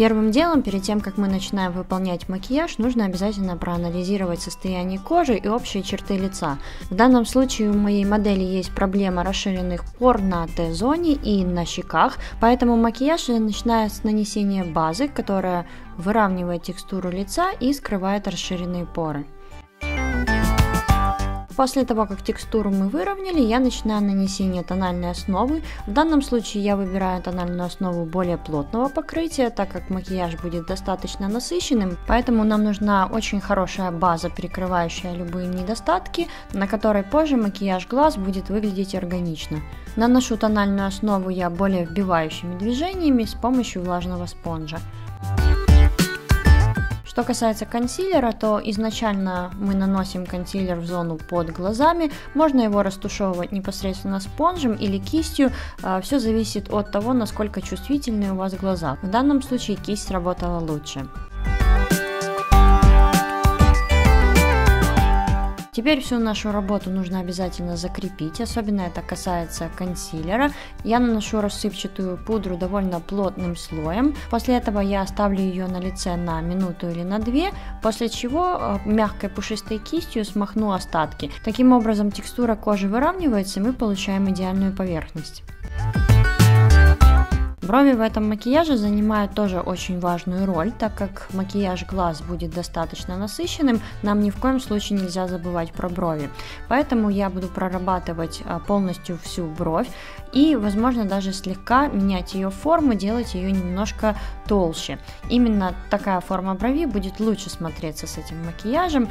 Первым делом, перед тем, как мы начинаем выполнять макияж, нужно обязательно проанализировать состояние кожи и общие черты лица. В данном случае у моей модели есть проблема расширенных пор на Т-зоне и на щеках, поэтому макияж я начинаю с нанесения базы, которая выравнивает текстуру лица и скрывает расширенные поры. После того, как текстуру мы выровняли, я начинаю нанесение тональной основы. В данном случае я выбираю тональную основу более плотного покрытия, так как макияж будет достаточно насыщенным, поэтому нам нужна очень хорошая база, прикрывающая любые недостатки, на которой позже макияж глаз будет выглядеть органично. Наношу тональную основу я более вбивающими движениями с помощью влажного спонжа. Что касается консилера, то изначально мы наносим консилер в зону под глазами, можно его растушевывать непосредственно спонжем или кистью, все зависит от того, насколько чувствительны у вас глаза. В данном случае кисть работала лучше. Теперь всю нашу работу нужно обязательно закрепить, особенно это касается консилера. Я наношу рассыпчатую пудру довольно плотным слоем, после этого я оставлю ее на лице на минуту или на две, после чего мягкой пушистой кистью смахну остатки. Таким образом текстура кожи выравнивается и мы получаем идеальную поверхность. Брови в этом макияже занимают тоже очень важную роль, так как макияж глаз будет достаточно насыщенным, нам ни в коем случае нельзя забывать про брови. Поэтому я буду прорабатывать полностью всю бровь и, возможно, даже слегка менять ее форму, делать ее немножко толще. Именно такая форма брови будет лучше смотреться с этим макияжем.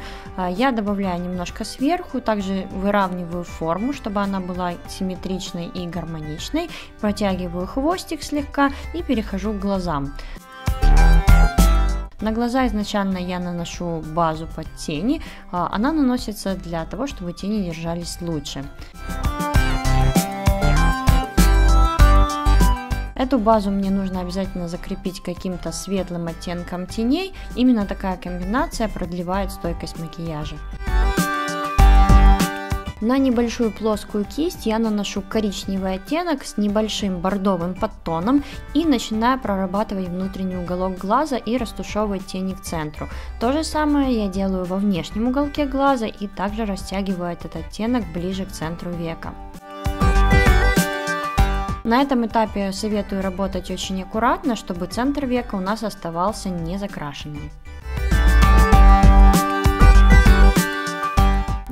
Я добавляю немножко сверху, также выравниваю форму, чтобы она была симметричной и гармоничной, протягиваю хвостик слегка и перехожу к глазам. На глаза изначально я наношу базу под тени, она наносится для того, чтобы тени держались лучше. Эту базу мне нужно обязательно закрепить каким-то светлым оттенком теней, именно такая комбинация продлевает стойкость макияжа. На небольшую плоскую кисть я наношу коричневый оттенок с небольшим бордовым подтоном и начинаю прорабатывать внутренний уголок глаза и растушевывать тени к центру. То же самое я делаю во внешнем уголке глаза и также растягиваю этот оттенок ближе к центру века. На этом этапе советую работать очень аккуратно, чтобы центр века у нас оставался не закрашенным.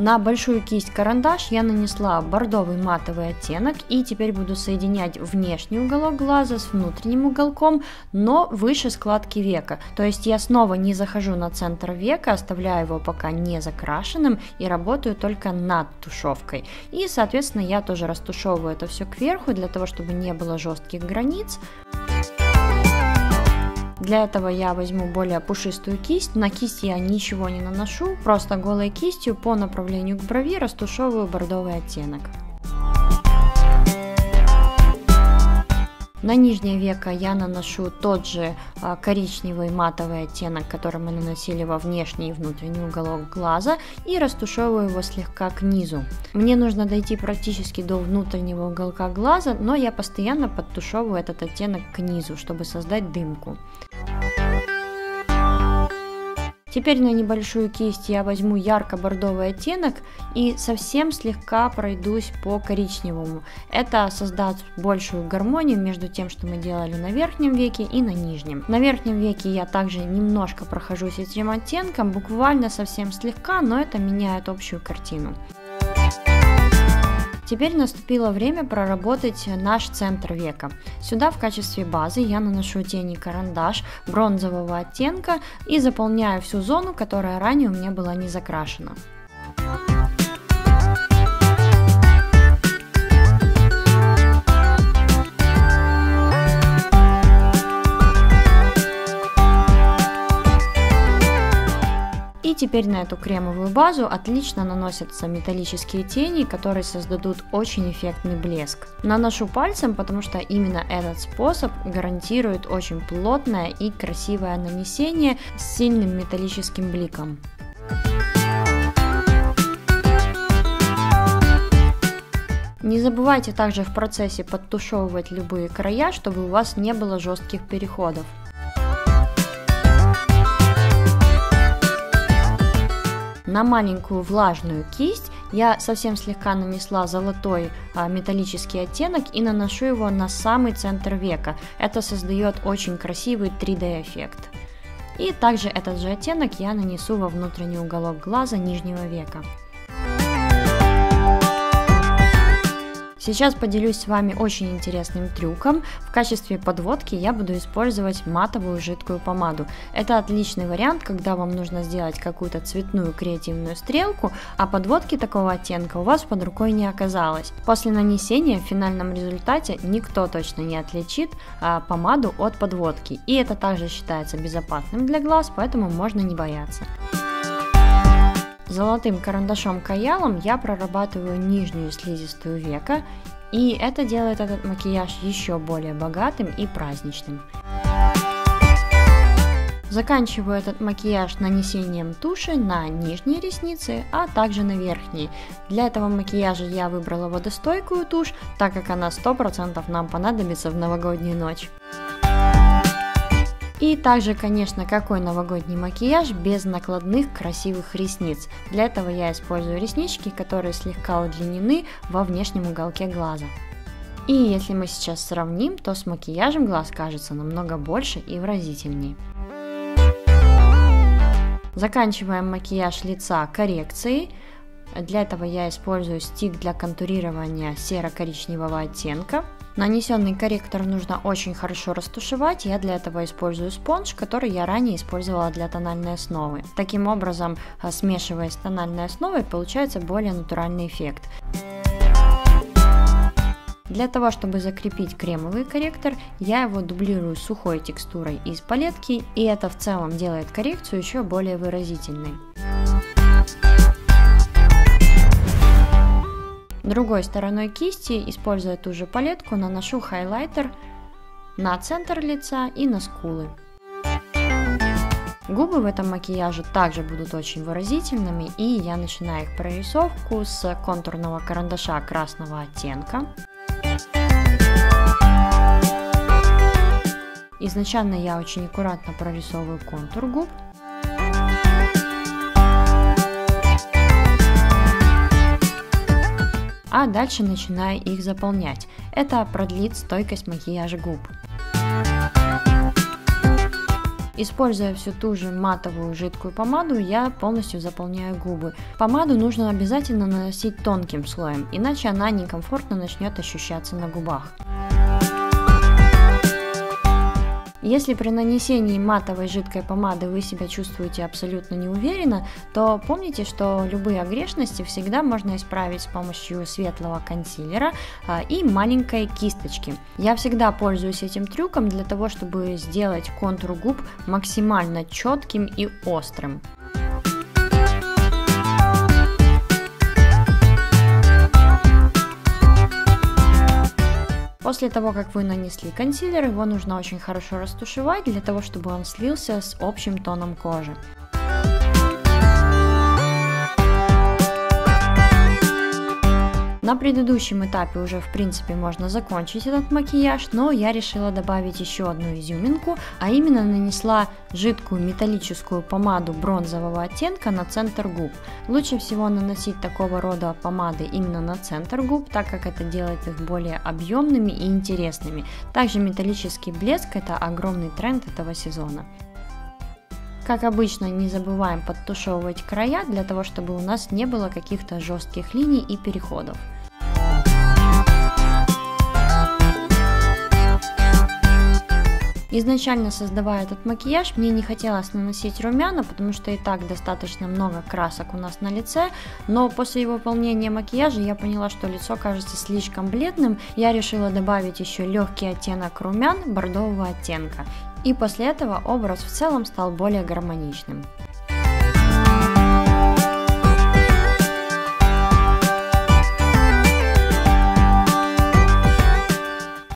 На большую кисть карандаш я нанесла бордовый матовый оттенок и теперь буду соединять внешний уголок глаза с внутренним уголком, но выше складки века. То есть я снова не захожу на центр века, оставляю его пока не закрашенным и работаю только над тушевкой. И, соответственно, я тоже растушевываю это все кверху, для того, чтобы не было жестких границ. Для этого я возьму более пушистую кисть, на кисть я ничего не наношу, просто голой кистью по направлению к брови растушевываю бордовый оттенок. На нижнее веко я наношу тот же коричневый матовый оттенок, который мы наносили во внешний и внутренний уголок глаза, и растушевываю его слегка к низу. Мне нужно дойти практически до внутреннего уголка глаза, но я постоянно подтушевываю этот оттенок к низу, чтобы создать дымку. Теперь на небольшую кисть я возьму ярко-бордовый оттенок и совсем слегка пройдусь по коричневому. Это создаст большую гармонию между тем, что мы делали на верхнем веке и на нижнем. На верхнем веке я также немножко прохожусь этим оттенком, буквально совсем слегка, но это меняет общую картину. Теперь наступило время проработать наш центр века. Сюда в качестве базы я наношу тени карандаш бронзового оттенка и заполняю всю зону, которая ранее у меня была не закрашена. И теперь на эту кремовую базу отлично наносятся металлические тени, которые создадут очень эффектный блеск. Наношу пальцем, потому что именно этот способ гарантирует очень плотное и красивое нанесение с сильным металлическим бликом. Не забывайте также в процессе подтушевывать любые края, чтобы у вас не было жестких переходов. На маленькую влажную кисть я совсем слегка нанесла золотой металлический оттенок и наношу его на самый центр века. Это создает очень красивый 3D эффект. И также этот же оттенок я нанесу во внутренний уголок глаза нижнего века. Сейчас поделюсь с вами очень интересным трюком. В качестве подводки я буду использовать матовую жидкую помаду. Это отличный вариант, когда вам нужно сделать какую-то цветную креативную стрелку, а подводки такого оттенка у вас под рукой не оказалось. После нанесения в финальном результате никто точно не отличит помаду от подводки. И это также считается безопасным для глаз, поэтому можно не бояться. Золотым карандашом-каялом я прорабатываю нижнюю слизистую века, и это делает этот макияж еще более богатым и праздничным. Заканчиваю этот макияж нанесением туши на нижние ресницы, а также на верхние. Для этого макияжа я выбрала водостойкую тушь, так как она 100% нам понадобится в новогоднюю ночь. И также, конечно, какой новогодний макияж без накладных красивых ресниц. Для этого я использую реснички, которые слегка удлинены во внешнем уголке глаза. И если мы сейчас сравним, то с макияжем глаз кажется намного больше и выразительнее. Заканчиваем макияж лица коррекцией. Для этого я использую стик для контурирования серо-коричневого оттенка. Нанесенный корректор нужно очень хорошо растушевать, я для этого использую спонж, который я ранее использовала для тональной основы. Таким образом, смешиваясь с тональной основой, получается более натуральный эффект. Для того, чтобы закрепить кремовый корректор, я его дублирую сухой текстурой из палетки, и это в целом делает коррекцию еще более выразительной. Другой стороной кисти, используя ту же палетку, наношу хайлайтер на центр лица и на скулы. Губы в этом макияже также будут очень выразительными, и я начинаю их прорисовку с контурного карандаша красного оттенка. Изначально я очень аккуратно прорисовываю контур губ. А дальше начинаю их заполнять. Это продлит стойкость макияжа губ. Используя всю ту же матовую жидкую помаду, я полностью заполняю губы. Помаду нужно обязательно наносить тонким слоем, иначе она некомфортно начнет ощущаться на губах. Если при нанесении матовой жидкой помады вы себя чувствуете абсолютно неуверенно, то помните, что любые погрешности всегда можно исправить с помощью светлого консилера и маленькой кисточки. Я всегда пользуюсь этим трюком для того, чтобы сделать контур губ максимально четким и острым. После того, как вы нанесли консилер, его нужно очень хорошо растушевать, для того, чтобы он слился с общим тоном кожи. На предыдущем этапе уже в принципе можно закончить этот макияж, но я решила добавить еще одну изюминку, а именно нанесла жидкую металлическую помаду бронзового оттенка на центр губ. Лучше всего наносить такого рода помады именно на центр губ, так как это делает их более объемными и интересными. Также металлический блеск – это огромный тренд этого сезона. Как обычно, не забываем подтушевывать края, для того, чтобы у нас не было каких-то жестких линий и переходов. Изначально, создавая этот макияж, мне не хотелось наносить румяна, потому что и так достаточно много красок у нас на лице, но после его выполнения макияжа я поняла, что лицо кажется слишком бледным, я решила добавить еще легкий оттенок румян бордового оттенка, и после этого образ в целом стал более гармоничным.